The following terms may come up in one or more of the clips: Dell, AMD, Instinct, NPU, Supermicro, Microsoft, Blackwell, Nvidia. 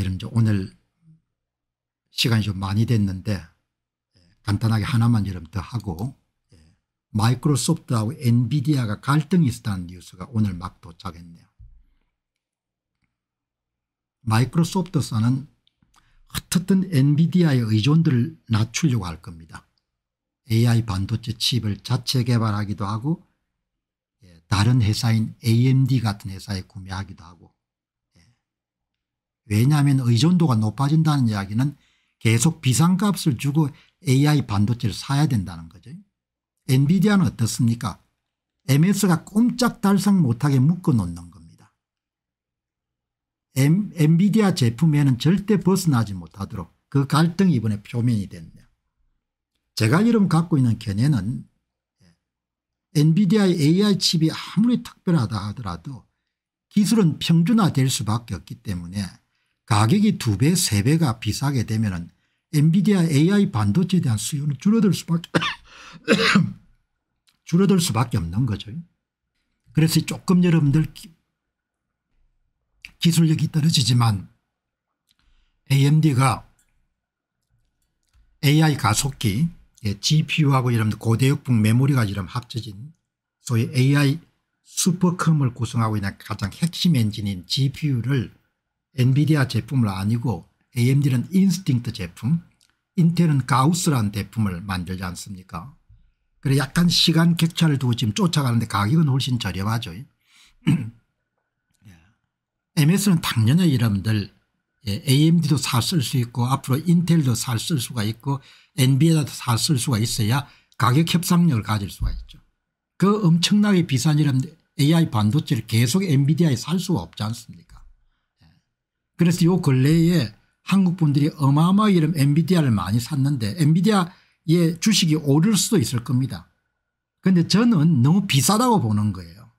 여러분 이제 오늘 시간이 좀 많이 됐는데 간단하게 하나만 여러분 더 하고, 마이크로소프트하고 엔비디아가 갈등이 있었다는 뉴스가 오늘 막 도착했네요. 마이크로소프트사는 흩어졌던 엔비디아의 의존도를 낮추려고 할 겁니다. AI 반도체 칩을 자체 개발하기도 하고 다른 회사인 AMD 같은 회사에 구매하기도 하고. 왜냐하면 의존도가 높아진다는 이야기는 계속 비상값을 주고 AI 반도체를 사야 된다는 거죠. 엔비디아는 어떻습니까? MS가 꼼짝달싹 못하게 묶어놓는 겁니다. 엔비디아 제품에는 절대 벗어나지 못하도록 그 갈등이 이번에 표면이 됐네요. 제가 이름 갖고 있는 견해는 엔비디아의 AI 칩이 아무리 특별하다 하더라도 기술은 평준화될 수밖에 없기 때문에 가격이 2배 3배가 비싸게 되면 엔비디아 AI 반도체에 대한 수요는 줄어들 수밖에 없는 거죠. 그래서 조금 여러분들 기술력이 떨어지지만 AMD가 AI 가속기, GPU하고 이런 고대역풍 메모리가 이런 합쳐진 소위 AI 슈퍼컴을 구성하고 있는 가장 핵심 엔진인 GPU를 엔비디아 제품을 아니고 AMD는 인스팅트 제품, 인텔은 가우스라는 제품을 만들지 않습니까? 그래 약간 시간 격차를 두고 지금 쫓아가는데 가격은 훨씬 저렴하죠. MS는 당연히 여러분들 AMD도 샀을 수 있고 앞으로 인텔도 샀을 수가 있고 엔비디아도 샀을 수가 있어야 가격 협상력을 가질 수가 있죠. 그 엄청나게 비싼 이런 AI 반도체를 계속 엔비디아에 살 수가 없지 않습니까? 그래서 요 근래에 한국 분들이 어마어마하게 이런 엔비디아를 많이 샀는데 엔비디아의 주식이 오를 수도 있을 겁니다. 그런데 저는 너무 비싸다고 보는 거예요.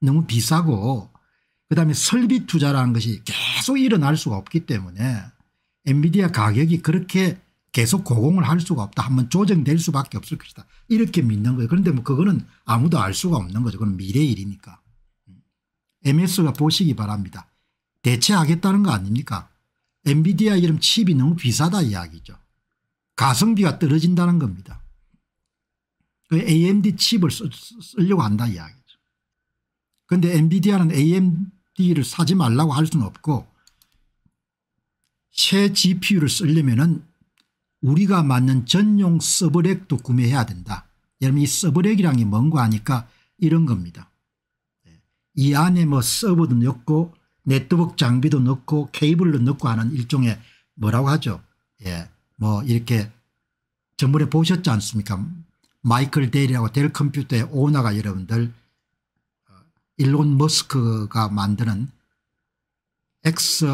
너무 비싸고 그다음에 설비 투자라는 것이 계속 일어날 수가 없기 때문에 엔비디아 가격이 그렇게 계속 고공을 할 수가 없다. 한번 조정될 수밖에 없을 것이다. 이렇게 믿는 거예요. 그런데 뭐 그거는 아무도 알 수가 없는 거죠. 그건 미래 일이니까. MS가 보시기 바랍니다. 대체하겠다는 거 아닙니까? 엔비디아 이런 칩이 너무 비싸다 이야기죠. 가성비가 떨어진다는 겁니다. 그 AMD 칩을 쓰려고 한다 이야기죠. 그런데 엔비디아는 AMD를 사지 말라고 할 수는 없고 새 GPU를 쓰려면은 우리가 맞는 전용 서브렉도 구매해야 된다. 여러분 이 서브렉이란 게 뭔고 하니까 이런 겁니다. 이 안에 뭐 서버도 넣고 네트워크 장비도 넣고 케이블도 넣고 하는 일종의 뭐라고 하죠. 뭐 이렇게 전번에 보셨지 않습니까? 마이클 데일이라고 델 컴퓨터의 오너가 여러분들 일론 머스크가 만드는 엑스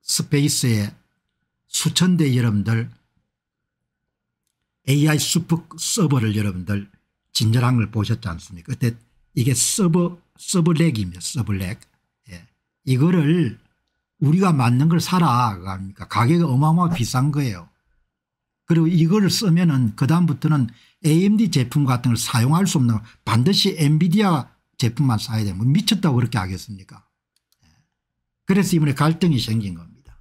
스페이스의 수천 대 여러분들 AI 슈퍼 서버를 여러분들 진열한 걸 보셨지 않습니까? 그때 이게 서브렉입니다. 서브렉. 이거를 우리가 맞는 걸 사라 그러니까 가격이 어마어마 비싼 거예요. 그리고 이걸 쓰면은 그다음부터는 AMD 제품 같은 걸 사용할 수 없는 반드시 엔비디아 제품만 사야 되면 미쳤다고 그렇게 하겠습니까? 그래서 이번에 갈등이 생긴 겁니다.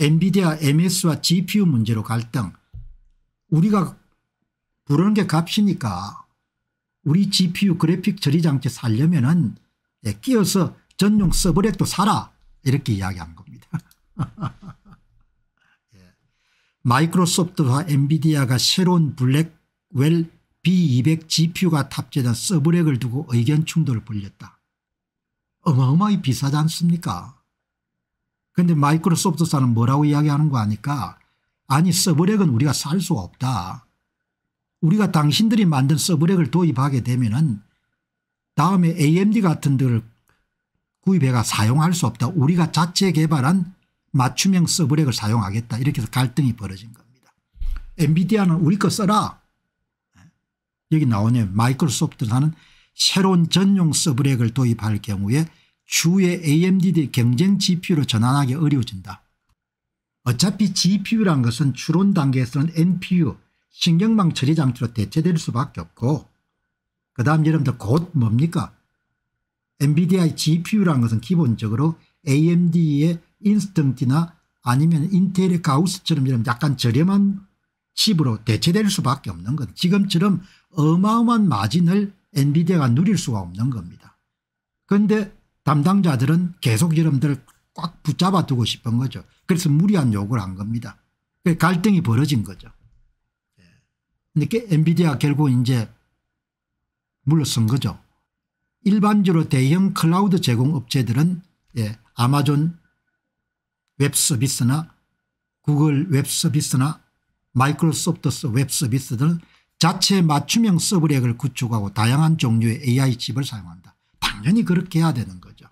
엔비디아 MS와 GPU 문제로 갈등. 우리가 부르는 게 값이니까 우리 GPU 그래픽 처리 장치 사려면은 끼어서 전용 서브렉도 사라 이렇게 이야기한 겁니다. 마이크로소프트와 엔비디아가 새로운 블랙웰 B200 GPU가 탑재된 서브렉을 두고 의견 충돌을 벌였다. 어마어마히 비싸지 않습니까? 그런데 마이크로소프트사는 뭐라고 이야기하는 거 아니까 아니 서브렉은 우리가 살 수가 없다. 우리가 당신들이 만든 서브렉을 도입하게 되면은 다음에 AMD 같은 데를 구입해가 사용할 수 없다. 우리가 자체 개발한 맞춤형 서브렉을 사용하겠다. 이렇게 해서 갈등이 벌어진 겁니다. 엔비디아는 우리 거 써라. 여기 나오네요. 마이크로소프트사는 새로운 전용 서브렉을 도입할 경우에 주의 AMD 경쟁 GPU로 전환하기 어려워진다. 어차피 GPU란 것은 추론 단계에서는 NPU 신경망 처리 장치로 대체될 수밖에 없고 그 다음 여러분들 곧 뭡니까? 엔비디아의 GPU라는 것은 기본적으로 AMD의 인스턴트나 아니면 인텔의 가우스처럼 이런 약간 저렴한 칩으로 대체될 수밖에 없는 것. 지금처럼 어마어마한 마진을 엔비디아가 누릴 수가 없는 겁니다. 그런데 담당자들은 계속 여러분들을 꽉 붙잡아 두고 싶은 거죠. 그래서 무리한 요구를 한 겁니다. 갈등이 벌어진 거죠. 근데 엔비디아가 결국 이제 물러선 거죠. 일반적으로 대형 클라우드 제공 업체들은 아마존 웹 서비스나 구글 웹 서비스나 마이크로소프트 웹 서비스 등 자체 맞춤형 서브렉을 구축하고 다양한 종류의 AI 칩을 사용한다. 당연히 그렇게 해야 되는 거죠.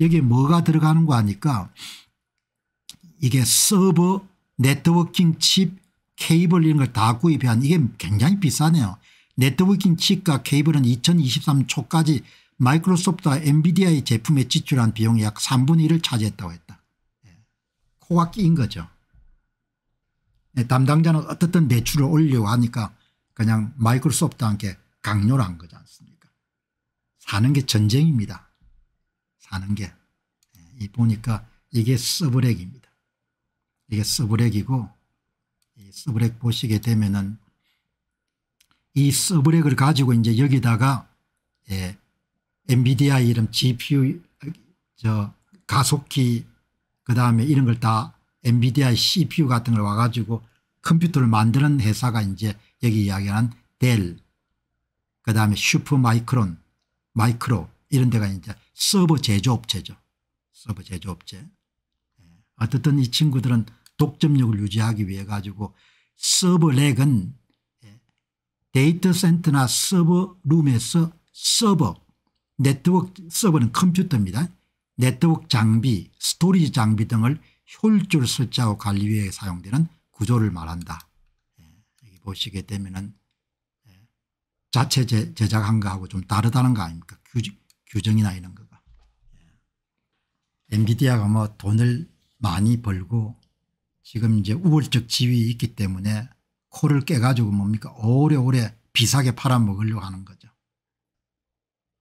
여기에 뭐가 들어가는 거 하니까 이게 서버, 네트워킹 칩, 케이블 이런 걸 다 구입한 이게 굉장히 비싸네요. 네트워킹 칩과 케이블은 2023 초까지 마이크로소프트와 엔비디아의 제품에 지출한 비용이 약 3분의 1을 차지했다고 했다. 코가 끼인 거죠. 담당자는 어떻든 매출을 올리려고 하니까 그냥 마이크로소프트와 함께 강요를 한 거지 않습니까? 사는 게 전쟁입니다. 사는 게. 보니까 이게 서브렉입니다. 이게 서브렉이고 이 서브렉 보시게 되면은 이 서브렉을 가지고 이제 여기다가 엔비디아 이름 GPU 저 가속기 그다음에 이런 걸 다 엔비디아 CPU 같은 걸 와가지고 컴퓨터를 만드는 회사가 이제 여기 이야기한 델 그다음에 슈퍼마이크론 마이크로 이런 데가 이제 서버 제조업체죠. 서버 제조업체. 어쨌든 이 친구들은 독점력을 유지하기 위해 가지고 서브렉은 데이터 센터나 서버룸에서 서버 네트워크 서버는 컴퓨터입니다. 네트워크 장비 스토리지 장비 등을 효율적으로 설치하고 관리 위해 사용되는 구조를 말한다. 여기 보시게 되면은 자체 제작한 거하고 좀 다르다는 거 아닙니까? 규정이나 이런 거가. 엔비디아가 뭐 돈을 많이 벌고 지금 이제 우월적 지위에 있기 때문에 코를 깨가지고 뭡니까? 오래오래 비싸게 팔아먹으려고 하는 거죠.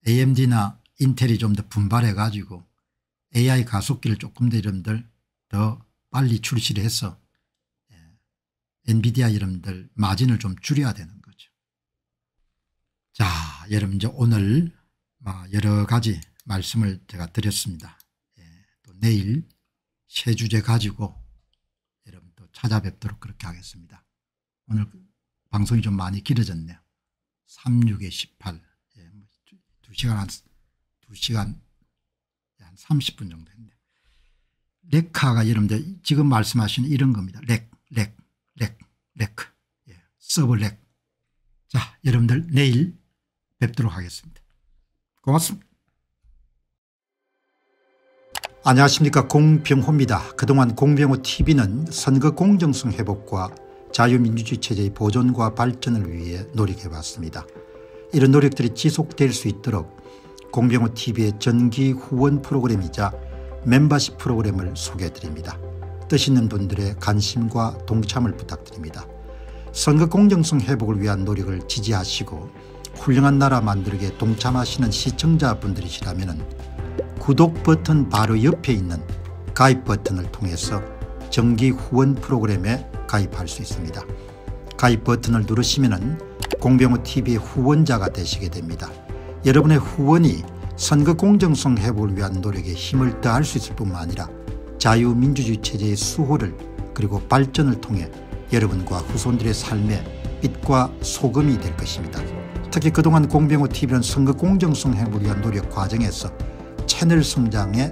AMD나 인텔이 좀 더 분발해가지고 AI 가속기를 조금 더 여러분들 더 빨리 출시를 해서 엔비디아 여러분들 마진을 좀 줄여야 되는 거죠. 자, 여러분 이제 오늘 여러 가지 말씀을 제가 드렸습니다. 또 내일 새 주제 가지고 여러분 또 찾아뵙도록 그렇게 하겠습니다. 오늘 방송이 좀 많이 길어졌네요. 36에 18. 2시간 한 30분 정도 했네요. 레카가 여러분들 지금 말씀하시는 이런 겁니다. 레크. 서브 레크. 자, 여러분들 내일 뵙도록 하겠습니다. 고맙습니다. 안녕하십니까. 공병호입니다. 그동안 공병호TV는 선거 공정성 회복과 자유민주주의 체제의 보존과 발전을 위해 노력해왔습니다. 이런 노력들이 지속될 수 있도록 공병호TV의 정기 후원 프로그램이자 멤버십 프로그램을 소개해드립니다. 뜻있는 분들의 관심과 동참을 부탁드립니다. 선거 공정성 회복을 위한 노력을 지지하시고 훌륭한 나라 만들기에 동참하시는 시청자분들이시라면 구독 버튼 바로 옆에 있는 가입 버튼을 통해서 정기 후원 프로그램에 가입할 수 있습니다. 가입 버튼을 누르시면 공병호TV의 후원자가 되시게 됩니다. 여러분의 후원이 선거 공정성 회복을 위한 노력에 힘을 더할 수 있을 뿐만 아니라 자유민주주의 체제의 수호를 그리고 발전을 통해 여러분과 후손들의 삶에 빛과 소금이 될 것입니다. 특히 그동안 공병호TV는 선거 공정성 회복을 위한 노력 과정에서 채널 성장에